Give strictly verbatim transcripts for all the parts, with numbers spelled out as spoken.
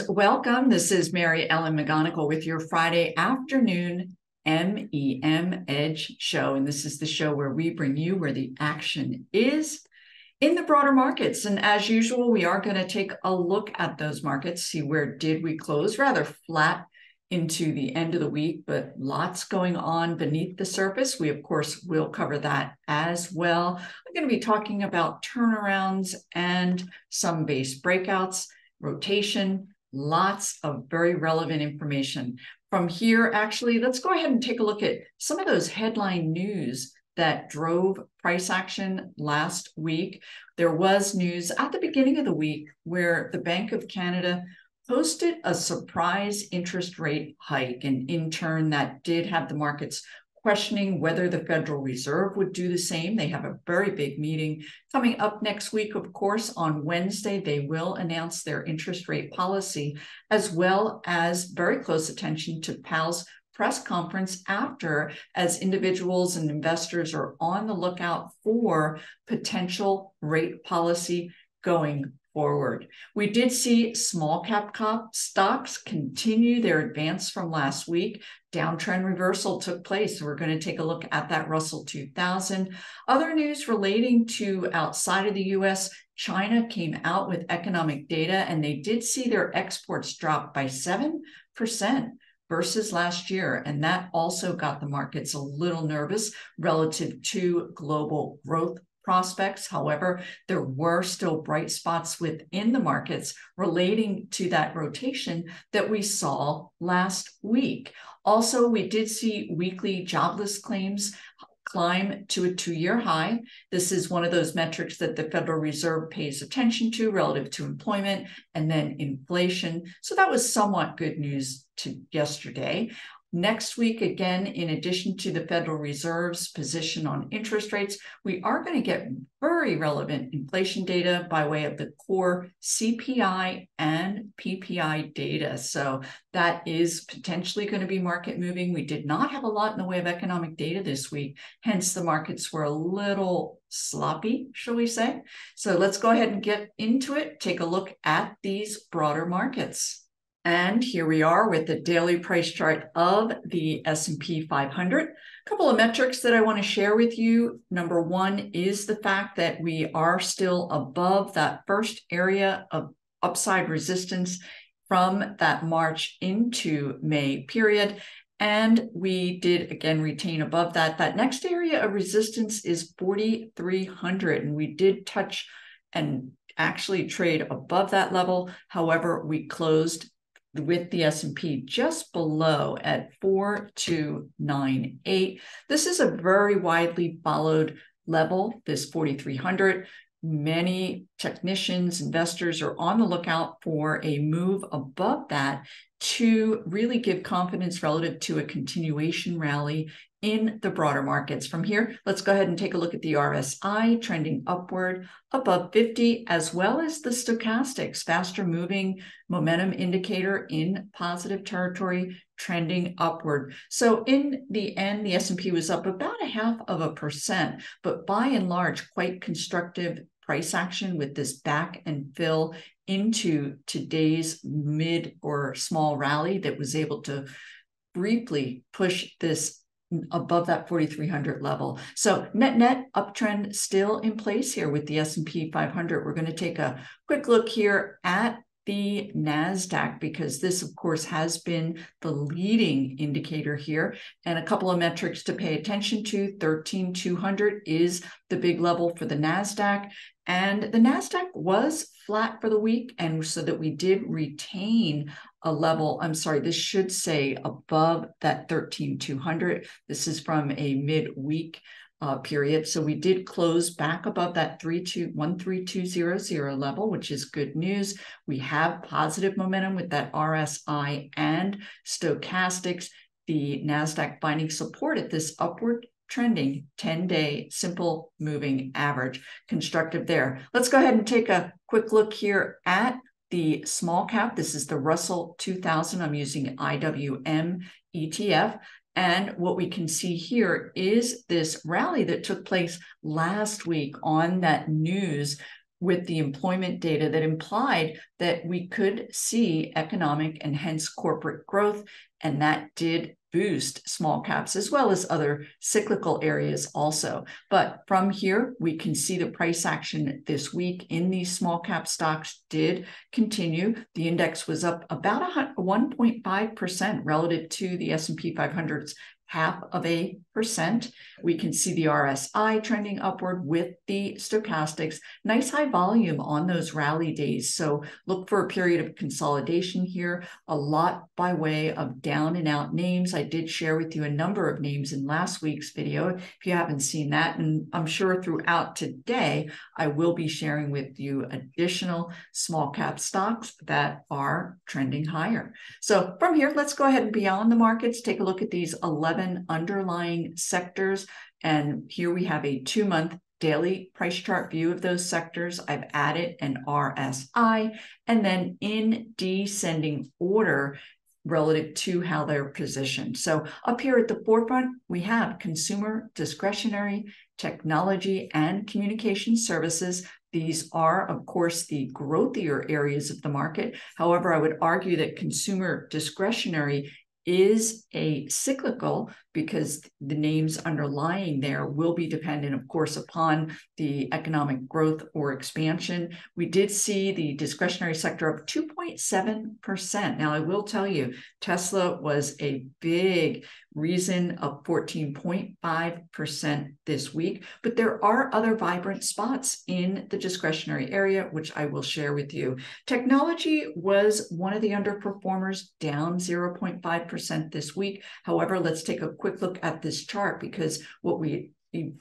and welcome. This is Mary Ellen McGonagle with your Friday afternoon M E M Edge show. And this is the show where we bring you where the action is in the broader markets. And as usual, we are going to take a look at those markets, see where did we close, rather flat into the end of the week, but lots going on beneath the surface. We, of course, will cover that as well. I'm going to be talking about turnarounds and some base breakouts, rotation, lots of very relevant information. From here, actually, let's go ahead and take a look at some of those headline news that drove price action last week. There was news at the beginning of the week where the Bank of Canada posted a surprise interest rate hike, and in turn that did have the markets questioning whether the Federal Reserve would do the same. They have a very big meeting coming up next week, of course. On Wednesday, they will announce their interest rate policy, as well as very close attention to Powell's press conference after, as individuals and investors are on the lookout for potential rate policy going forward. Forward. We did see small cap cop stocks continue their advance from last week. Downtrend reversal took place. We're going to take a look at that Russell two thousand. Other news relating to outside of the U S, China came out with economic data, and they did see their exports drop by seven percent versus last year. And that also got the markets a little nervous relative to global growth prospects. However, there were still bright spots within the markets relating to that rotation that we saw last week. Also, we did see weekly jobless claims climb to a two-year high. This is one of those metrics that the Federal Reserve pays attention to relative to employment and then inflation. So that was somewhat good news to yesterday. Next week, again, in addition to the Federal Reserve's position on interest rates, we are going to get very relevant inflation data by way of the core C P I and P P I data. So that is potentially going to be market moving. We did not have a lot in the way of economic data this week, hence the markets were a little sloppy, shall we say. So let's go ahead and get into it, take a look at these broader markets. And here we are with the daily price chart of the S and P five hundred. A couple of metrics that I want to share with you. Number one is the fact that we are still above that first area of upside resistance from that March into May period. And we did, again, retain above that. That next area of resistance is forty-three hundred, and we did touch and actually trade above that level. However, we closed with the S and P just below at four two nine eight. This is a very widely followed level, this forty-three hundred. Many technicians, investors are on the lookout for a move above that to really give confidence relative to a continuation rally in the broader markets. From here, let's go ahead and take a look at the R S I trending upward above fifty, as well as the stochastics, faster moving momentum indicator in positive territory, trending upward. So in the end, the S and P was up about a half of a percent, but by and large, quite constructive price action with this back and fill into today's mid or small rally that was able to briefly push this above that forty-three hundred level. So net net uptrend still in place here with the S and P five hundred. We're going to take a quick look here at the NASDAQ, because this, of course, has been the leading indicator here. And a couple of metrics to pay attention to. thirteen two hundred is the big level for the NASDAQ. And the NASDAQ was flat for the week, and so that we did retain a level, I'm sorry, this should say above that thirteen two hundred. This is from a midweek Uh, period. So we did close back above that one three two zero zero level, which is good news. We have positive momentum with that R S I and stochastics. The NASDAQ finding support at this upward trending ten-day simple moving average. Constructive there. Let's go ahead and take a quick look here at the small cap. This is the Russell two thousand. I'm using I W M E T F. And what we can see here is this rally that took place last week on that news with the employment data that implied that we could see economic and hence corporate growth, and that did boost small caps as well as other cyclical areas also. But from here, we can see the price action this week in these small cap stocks did continue. The index was up about one point five percent relative to the S and P five hundred's half of a percent. We can see the R S I trending upward with the stochastics. Nice high volume on those rally days. So look for a period of consolidation here, a lot by way of down and out names. I did share with you a number of names in last week's video, if you haven't seen that. And I'm sure throughout today, I will be sharing with you additional small cap stocks that are trending higher. So from here, let's go ahead and beyond the markets, take a look at these eleven underlying sectors. And here we have a two-month daily price chart view of those sectors. I've added an R S I, and then in descending order relative to how they're positioned. So up here at the forefront, we have consumer discretionary, technology, and communication services. These are, of course, the growthier areas of the market. However, I would argue that consumer discretionary is a cyclical because the names underlying there will be dependent, of course, upon the economic growth or expansion. We did see the discretionary sector up two point seven percent. Now, I will tell you, Tesla was a big reason up fourteen point five percent this week, but there are other vibrant spots in the discretionary area, which I will share with you. Technology was one of the underperformers, down zero point five percent this week. However, let's take a quick look at this chart, because what we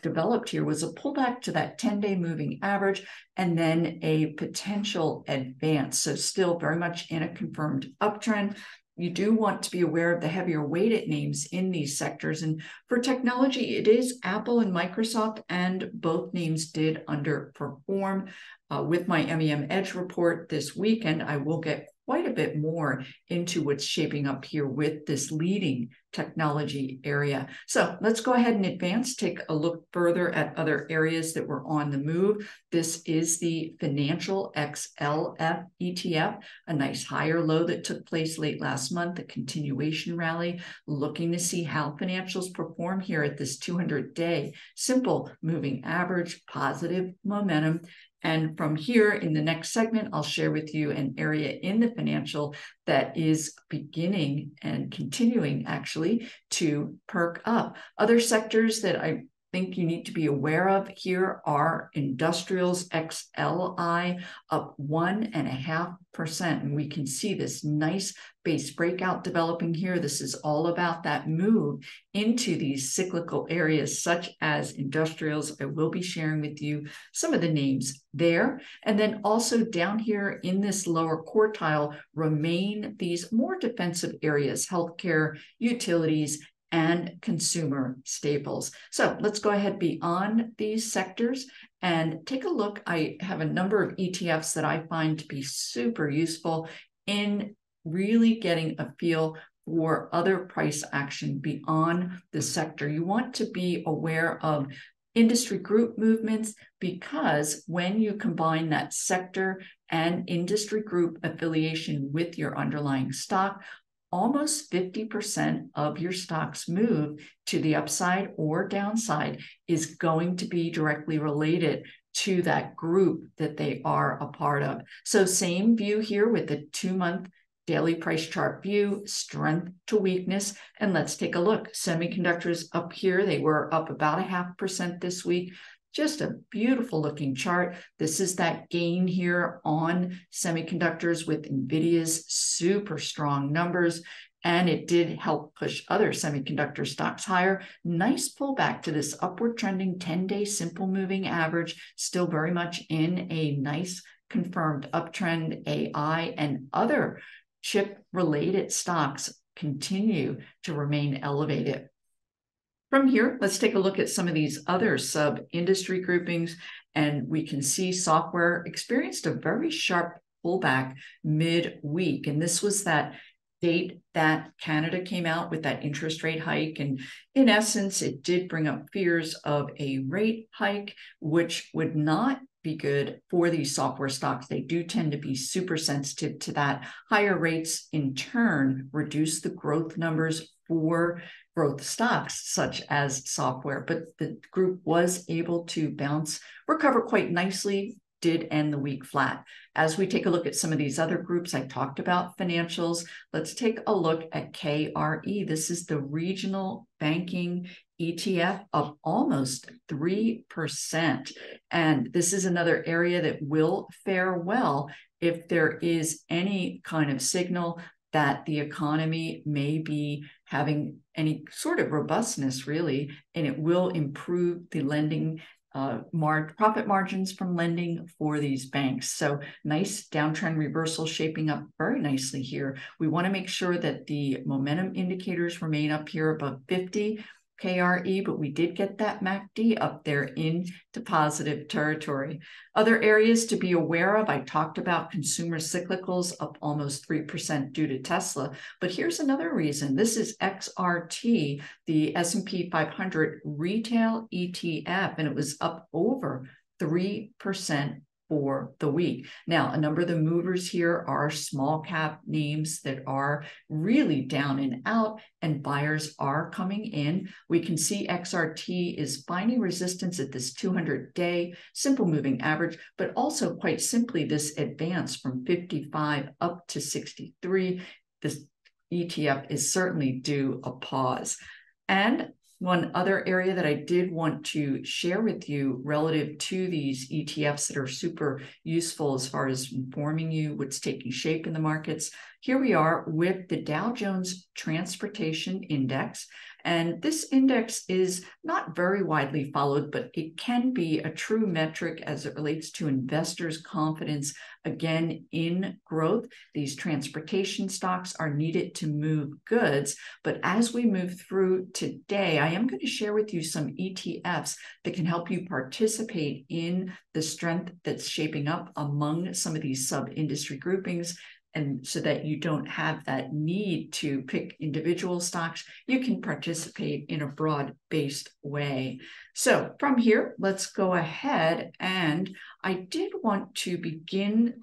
developed here was a pullback to that ten-day moving average and then a potential advance. So still very much in a confirmed uptrend. You do want to be aware of the heavier weighted names in these sectors. And for technology, it is Apple and Microsoft, and both names did underperform. Uh, with my M E M Edge report this weekend, I will get quite a bit more into what's shaping up here with this leading technology area. So let's go ahead and advance, take a look further at other areas that were on the move. This is the financial X L F E T F, a nice higher low that took place late last month, a continuation rally, looking to see how financials perform here at this two hundred day simple moving average, positive momentum. And from here in the next segment, I'll share with you an area in the financial that is beginning and continuing actually to perk up. Other sectors that I think you need to be aware of here are industrials, X L I up one and a half percent. And we can see this nice base breakout developing here. This is all about that move into these cyclical areas such as industrials. I will be sharing with you some of the names there. And then also down here in this lower quartile remain these more defensive areas, healthcare, utilities, and consumer staples. So let's go ahead beyond these sectors and take a look. I have a number of E T Fs that I find to be super useful in really getting a feel for other price action beyond the sector. You want to be aware of industry group movements, because when you combine that sector and industry group affiliation with your underlying stock, almost fifty percent of your stock's move to the upside or downside is going to be directly related to that group that they are a part of. So same view here with the two-month daily price chart view, strength to weakness. And let's take a look. Semiconductors up here, they were up about a half percent this week. Just a beautiful looking chart. This is that gain here on semiconductors with NVIDIA's super strong numbers, and it did help push other semiconductor stocks higher. Nice pullback to this upward trending ten-day simple moving average, still very much in a nice confirmed uptrend. A I and other chip-related stocks continue to remain elevated. From here, let's take a look at some of these other sub-industry groupings, and we can see software experienced a very sharp pullback mid-week, and this was that date that Canada came out with that interest rate hike, and in essence, it did bring up fears of a rate hike, which would not be good for these software stocks. They do tend to be super sensitive to that. Higher rates in turn reduce the growth numbers for growth stocks such as software, but the group was able to bounce, recover quite nicely, did end the week flat. As we take a look at some of these other groups, I talked about financials. Let's take a look at K R E. This is the regional banking E T F of almost three percent. And this is another area that will fare well if there is any kind of signal that the economy may be having any sort of robustness, really, and it will improve the lending Uh, mar- profit margins from lending for these banks. So nice downtrend reversal shaping up very nicely here. We want to make sure that the momentum indicators remain up here above fifty K R E, but we did get that M A C D up there into positive territory. Other areas to be aware of, I talked about consumer cyclicals up almost three percent due to Tesla, but here's another reason. This is X R T, the S and P five hundred retail E T F, and it was up over three percent for the week. Now, a number of the movers here are small cap names that are really down and out, and buyers are coming in. We can see X R T is finding resistance at this two hundred day simple moving average, but also quite simply this advance from fifty-five up to sixty-three. This E T F is certainly due a pause. And one other area that I did want to share with you relative to these E T Fs that are super useful as far as informing you what's taking shape in the markets. Here we are with the Dow Jones Transportation Index. And this index is not very widely followed, but it can be a true metric as it relates to investors' confidence, again, in growth. These transportation stocks are needed to move goods. But as we move through today, I am going to share with you some E T Fs that can help you participate in the strength that's shaping up among some of these sub-industry groupings. And so that you don't have that need to pick individual stocks, you can participate in a broad-based way. So from here, let's go ahead. And I did want to begin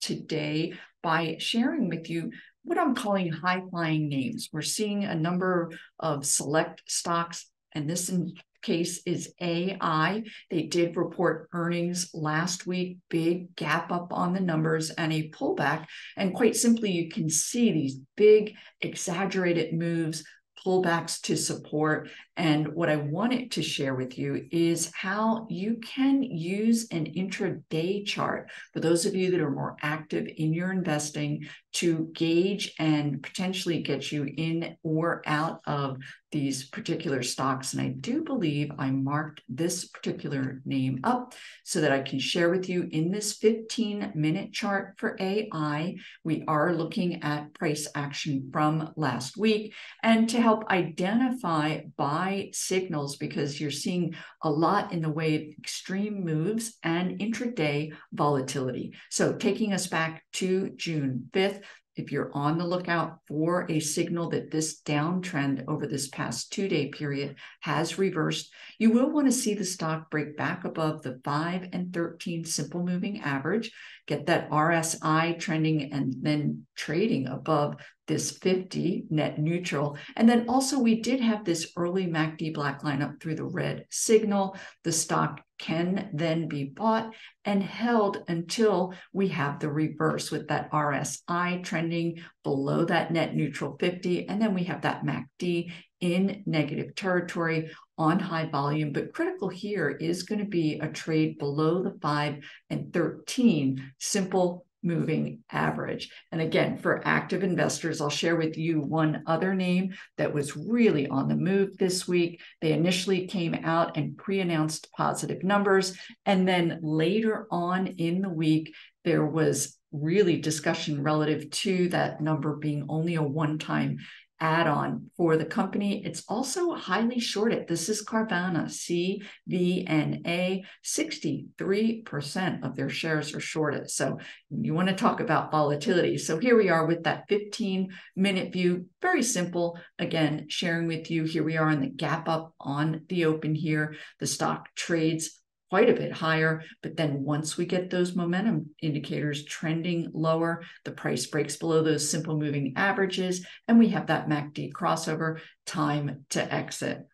today by sharing with you what I'm calling high-flying names. We're seeing a number of select stocks, and this in case is A I. They did report earnings last week, big gap up on the numbers and a pullback. And quite simply, you can see these big exaggerated moves, pullbacks to support. And what I wanted to share with you is how you can use an intraday chart for those of you that are more active in your investing to gauge and potentially get you in or out of these particular stocks. And I do believe I marked this particular name up so that I can share with you in this fifteen minute chart for A I. We are looking at price action from last week and to help identify buy signals, because you're seeing a lot in the way of extreme moves and intraday volatility. So taking us back to June fifth, if you're on the lookout for a signal that this downtrend over this past two-day period has reversed, you will want to see the stock break back above the five and thirteen simple moving average, get that R S I trending and then trading above this fifty net neutral. And then also we did have this early M A C D black line up through the red signal. The stock can then be bought and held until we have the reverse with that R S I trending below that net neutral fifty. And then we have that M A C D in negative territory on high volume. But critical here is going to be a trade below the five and thirteen simple moving average. And again, for active investors, I'll share with you one other name that was really on the move this week. They initially came out and pre-announced positive numbers. And then later on in the week, there was really discussion relative to that number being only a one-time add-on for the company. It's also highly shorted. This is Carvana, C V N A, sixty-three percent of their shares are shorted. So you want to talk about volatility. So here we are with that fifteen minute view, very simple. Again, sharing with you, here we are in the gap up on the open here. The stock trades quite a bit higher. But then once we get those momentum indicators trending lower, the price breaks below those simple moving averages, and we have that M A C D crossover, time to exit.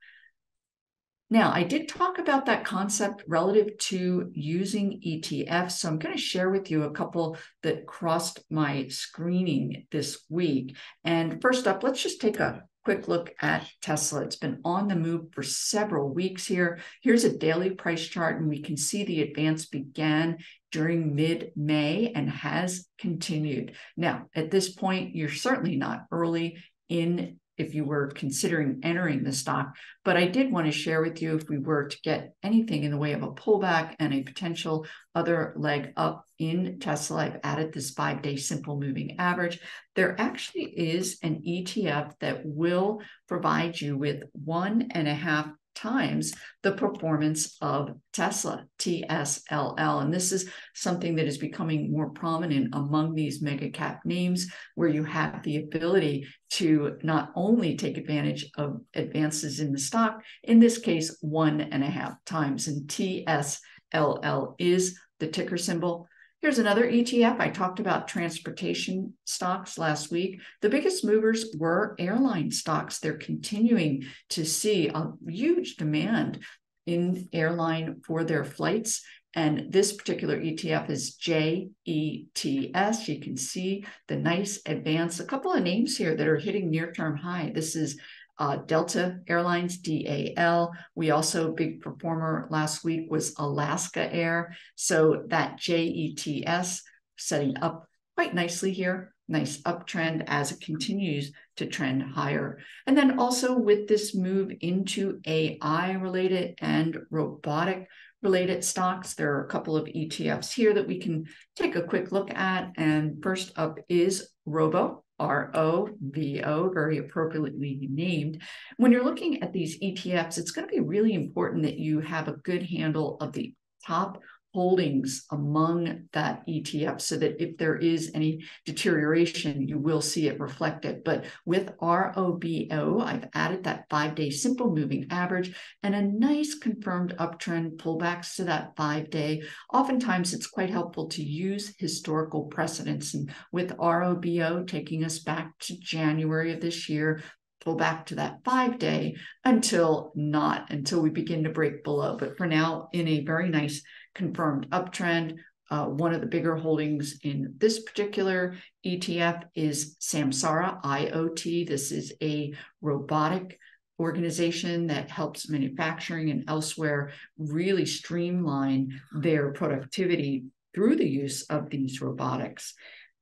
Now, I did talk about that concept relative to using E T Fs, so I'm going to share with you a couple that crossed my screening this week. And first up, let's just take a quick look at Tesla. It's been on the move for several weeks here. Here's a daily price chart, and we can see the advance began during mid-May and has continued. Now, at this point, you're certainly not early in if you were considering entering the stock, but I did want to share with you if we were to get anything in the way of a pullback and a potential other leg up in Tesla, I've added this five-day simple moving average. There actually is an E T F that will provide you with one and a half times the performance of Tesla, T S L L. And this is something that is becoming more prominent among these mega cap names, where you have the ability to not only take advantage of advances in the stock, in this case, one and a half times. And T S L L is the ticker symbol. Here's another E T F. I talked about transportation stocks last week. The biggest movers were airline stocks. They're continuing to see a huge demand in airline for their flights. And this particular E T F is J E T S. You can see the nice advance. A couple of names here that are hitting near-term high. This is Uh, Delta Airlines, D A L. We also, big performer last week was Alaska Air. So that J E T S setting up quite nicely here. Nice uptrend as it continues to trend higher. And then also with this move into A I related and robotic related stocks, there are a couple of E T Fs here that we can take a quick look at. And first up is ROVO. R O V O, very appropriately named. When you're looking at these E T Fs, it's going to be really important that you have a good handle of the top holdings among that E T F so that if there is any deterioration, you will see it reflected. But with R O V O, I've added that five-day simple moving average and a nice confirmed uptrend pullbacks to that five-day. Oftentimes, it's quite helpful to use historical precedents. And with R O V O taking us back to January of this year, pull back to that five-day until not, until we begin to break below. But for now, in a very nice confirmed uptrend. Uh, one of the bigger holdings in this particular E T F is Samsara I O T. This is a robotic organization that helps manufacturing and elsewhere really streamline their productivity through the use of these robotics.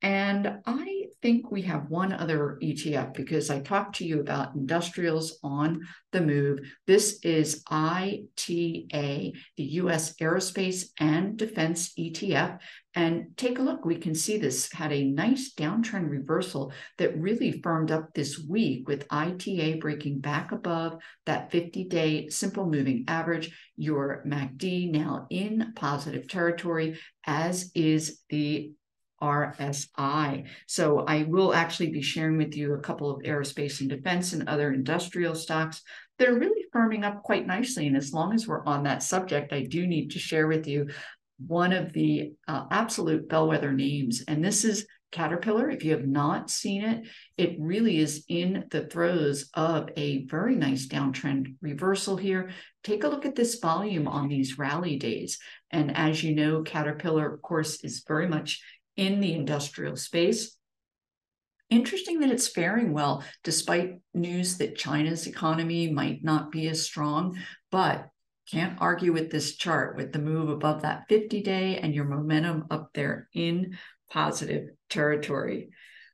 And I think we have one other E T F because I talked to you about industrials on the move. This is I T A, the U S Aerospace and Defense E T F. And take a look, we can see this had a nice downtrend reversal that really firmed up this week with I T A breaking back above that fifty-day simple moving average, your M A C D now in positive territory, as is the R S I. So I will actually be sharing with you a couple of aerospace and defense and other industrial stocks. They're really firming up quite nicely. And as long as we're on that subject, I do need to share with you one of the uh, absolute bellwether names. And this is Caterpillar. If you have not seen it, it really is in the throes of a very nice downtrend reversal here. Take a look at this volume on these rally days. And as you know, Caterpillar, of course, is very much in the industrial space. Interesting that it's faring well, despite news that China's economy might not be as strong, but can't argue with this chart with the move above that fifty-day and your momentum up there in positive territory.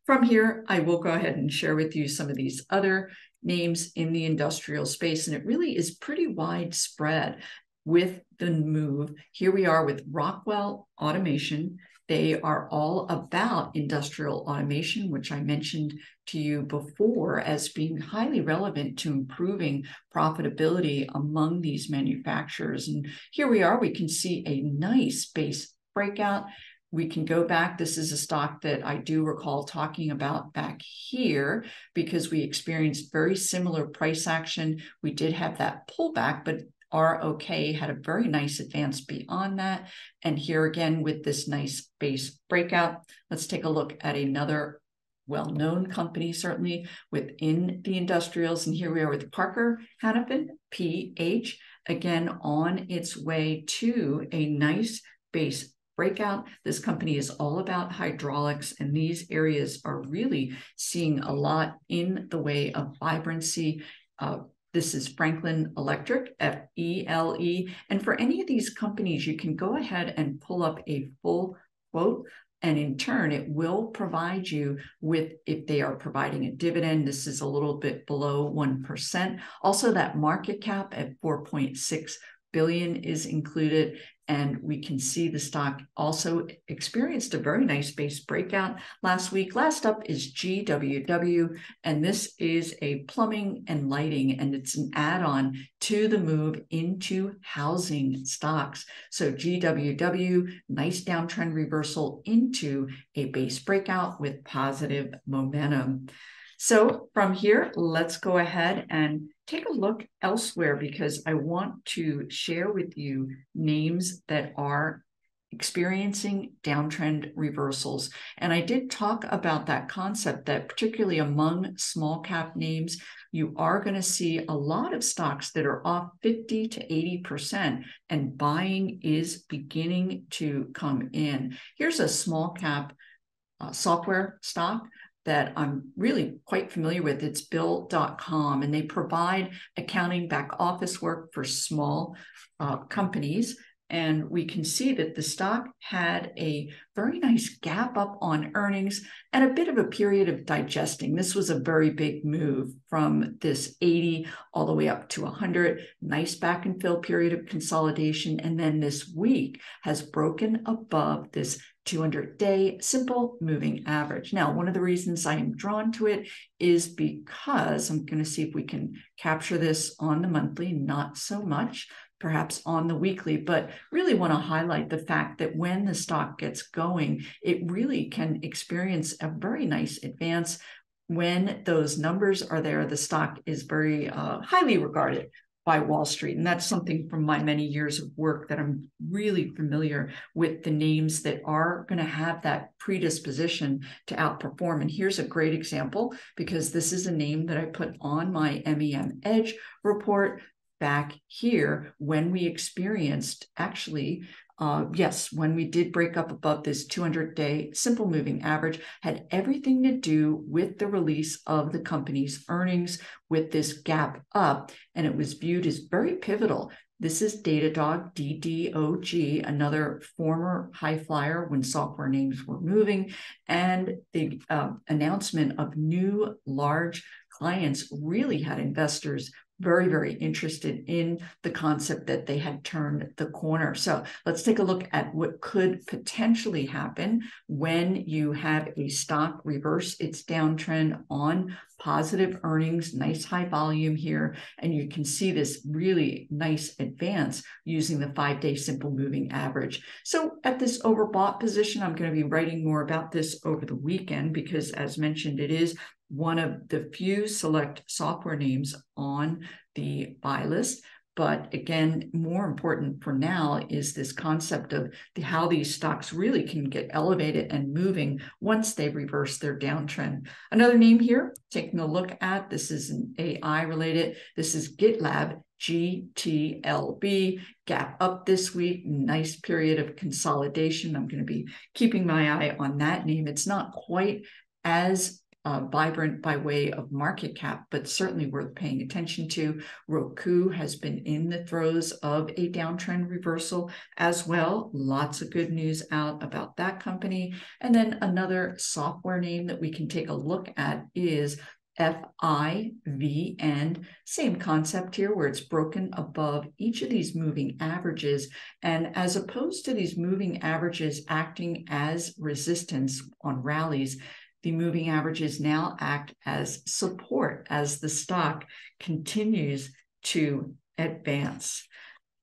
From here, I will go ahead and share with you some of these other names in the industrial space, and it really is pretty widespread with the move. Here we are with Rockwell Automation. They are all about industrial automation, which I mentioned to you before as being highly relevant to improving profitability among these manufacturers. And here we are, we can see a nice base breakout. We can go back. This is a stock that I do recall talking about back here because we experienced very similar price action. We did have that pullback, but R O K had a very nice advance beyond that. And here again, with this nice base breakout, let's take a look at another well-known company, certainly within the industrials. And here we are with Parker Hannifin, P H, again, on its way to a nice base breakout. This company is all about hydraulics, and these areas are really seeing a lot in the way of vibrancy. Uh, This is Franklin Electric, F E L E. And for any of these companies, you can go ahead and pull up a full quote. And in turn, it will provide you with, if they are providing a dividend, this is a little bit below one percent. Also, that market cap at four point six billion dollars is included. And we can see the stock also experienced a very nice base breakout last week. Last up is G W W, and this is a plumbing and lighting, and it's an add-on to the move into housing stocks. So G W W, nice downtrend reversal into a base breakout with positive momentum. So from here, let's go ahead and take a look elsewhere, because I want to share with you names that are experiencing downtrend reversals. And I did talk about that concept that particularly among small cap names, you are going to see a lot of stocks that are off fifty to eighty percent, and buying is beginning to come in. Here's a small cap uh, software stock that I'm really quite familiar with. It's Bill dot com, and they provide accounting back office work for small uh, companies. And we can see that the stock had a very nice gap up on earnings and a bit of a period of digesting. This was a very big move from this eighty all the way up to one hundred. Nice back and fill period of consolidation. And then this week has broken above this two hundred day simple moving average. Now, one of the reasons I am drawn to it is because I'm going to see if we can capture this on the monthly, not so much perhaps on the weekly, but really want to highlight the fact that when the stock gets going, it really can experience a very nice advance. When those numbers are there, the stock is very uh, highly regarded by Wall Street. And that's something from my many years of work that I'm really familiar with, the names that are going to have that predisposition to outperform. And here's a great example, because this is a name that I put on my M E M Edge report back here when we experienced actually, uh, yes, when we did break up above this two hundred day simple moving average, had everything to do with the release of the company's earnings with this gap up, and it was viewed as very pivotal. This is Datadog, D D O G, another former high flyer when software names were moving, and the uh, announcement of new large clients really had investors very, very interested in the concept that they had turned the corner. So let's take a look at what could potentially happen when you have a stock reverse its downtrend on positive earnings, nice high volume here. And you can see this really nice advance using the five day simple moving average. So at this overbought position, I'm going to be writing more about this over the weekend, because as mentioned, it is one of the few select software names on the buy list. But again, more important for now is this concept of the, how these stocks really can get elevated and moving once they reverse their downtrend. Another name here, taking a look at, this is an A I related, this is GitLab, G T L B, gap up this week, nice period of consolidation. I'm going to be keeping my eye on that name. It's not quite as Uh, vibrant by way of market cap, but certainly worth paying attention to. Roku has been in the throes of a downtrend reversal as well. Lots of good news out about that company. And then another software name that we can take a look at is F I V N. Same concept here, where it's broken above each of these moving averages. And as opposed to these moving averages acting as resistance on rallies, the moving averages now act as support as the stock continues to advance.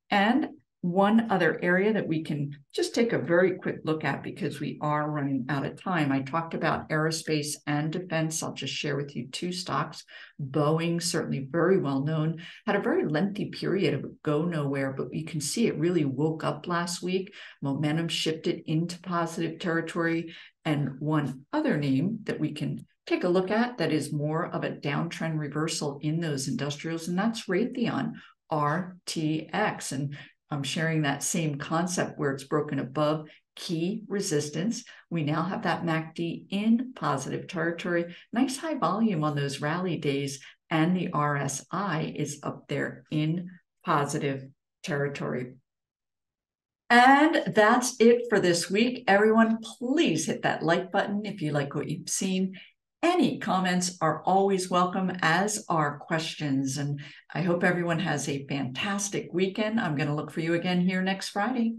And One other area that we can just take a very quick look at because we are running out of time. I talked about aerospace and defense. I'll just share with you two stocks. Boeing, certainly very well known, had a very lengthy period of go nowhere, but you can see it really woke up last week. Momentum shifted into positive territory. And one other name that we can take a look at that is more of a downtrend reversal in those industrials, and that's Raytheon, R T X. And I'm sharing that same concept where it's broken above key resistance. We now have that M A C D in positive territory. Nice high volume on those rally days, and the R S I is up there in positive territory. And that's it for this week. Everyone, please hit that like button if you like what you've seen. Any comments are always welcome, as are questions. And I hope everyone has a fantastic weekend. I'm going to look for you again here next Friday.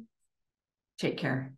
Take care.